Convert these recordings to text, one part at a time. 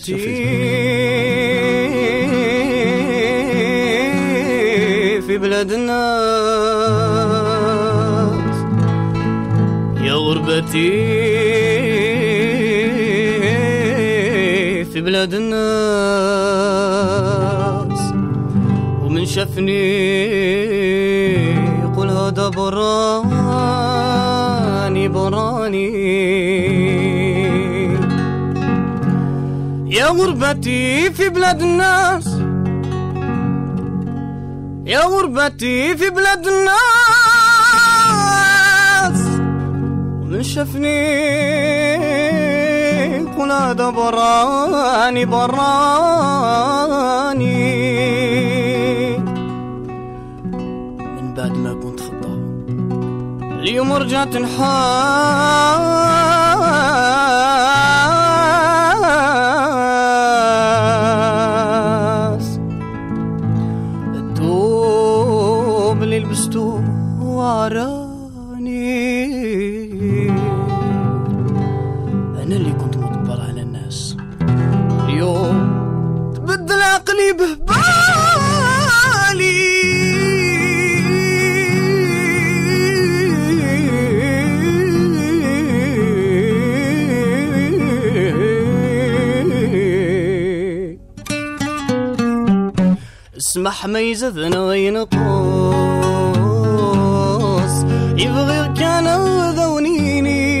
شفتي في بلاد الناس يا غربتي في بلاد الناس ومن شافني يقول هذا براني براني يا غربتي في بلاد الناس يا غربتي في بلاد الناس ومن شافني يقول هذا براني براني من بعد ما كنت خطا اليوم رجعت نحاس لبستو وعراني أنا اللي كنت مدبر على الناس اليوم تبدل عقلي بهبالي اسمح ما يزذنا وينقول يبغي كان ذونيني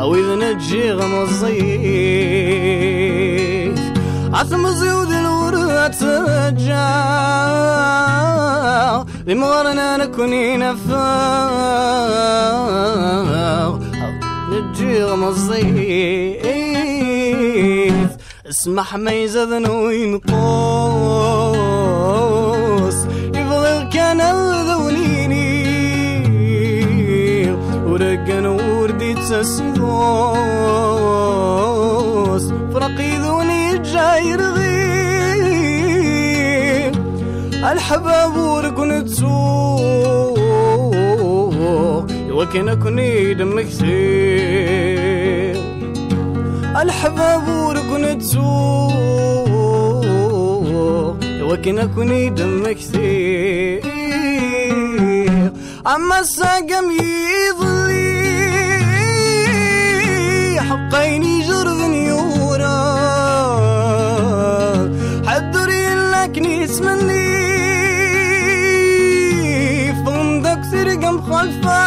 أو إذا نجي غمصيف عثم زيود الورة ترجع لمغرنا ركني نفاق أو نجي غمصيف اسمح ما يزذن وينقص يبغي كان ذوليني ورقا وردي تساسيغوص فرقي ذوني جاي رغيب الحباب ورقن تسوق يوكنا كني دم كثير الحباب ورقن تسوق يوكنا كني دم كثير أما الساقم يضلي حقيني جرب نيورا حدري لك نيس مني فندق سرقم خلفا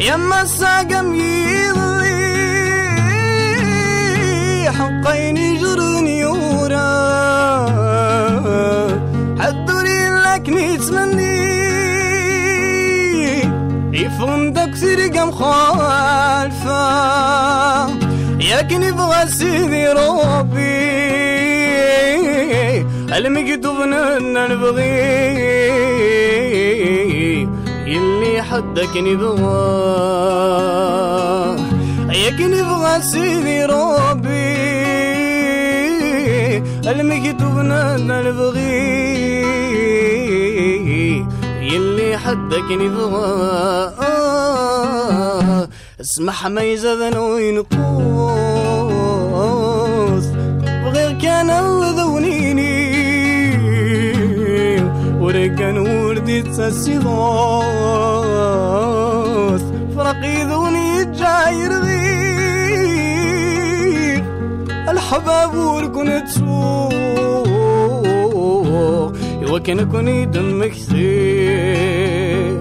يما الساقم يضلي حقيني جرب نيورا حدري لك نيس مني يفندق سرقة مخالفة ياكن يبغى سيدي ربي المكتوب لنا نبغي اللي حدك نبغاه ياكن يبغى سيدي ربي المكتوب لنا نبغي يلي حدك نبغى اسمح ما يزذن وينقص بغير كان ذونيني ورقا وردي تساسي غوث فرقي ذوني جاي رغيب حباب ورقنتسوق يوكنكني دمك ثير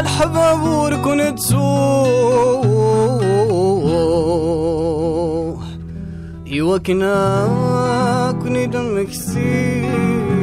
الحباب ورقنتسوق يوكنكني دمك ثير.